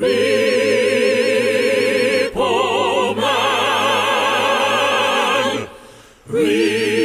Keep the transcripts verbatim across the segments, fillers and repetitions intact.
People man, people man.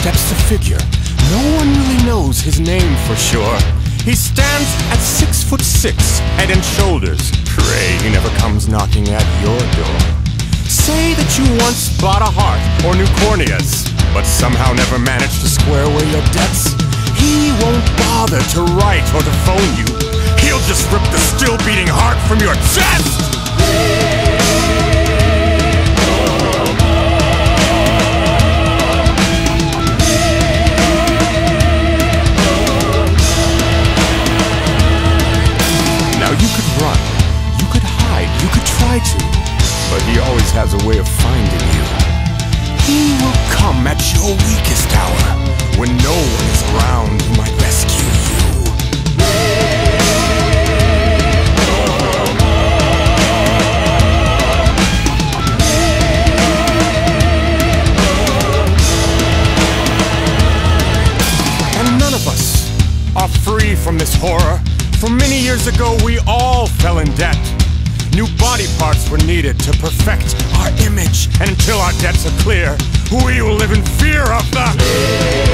Steps a figure. No one really knows his name for sure. He stands at six foot six, head and shoulders. Pray he never comes knocking at your door. Say that you once bought a heart or new corneas, but somehow never managed to square away your debts. He won't bother to write or to phone you. He'll just rip the still beating heart from your chest. But he always has a way of finding you. He will come at your weakest hour, when no one is around who might rescue you. And none of us are free from this horror. For many years ago, we all fell in debt. New body parts were needed to perfect our image, and until our debts are clear, we will live in fear of the...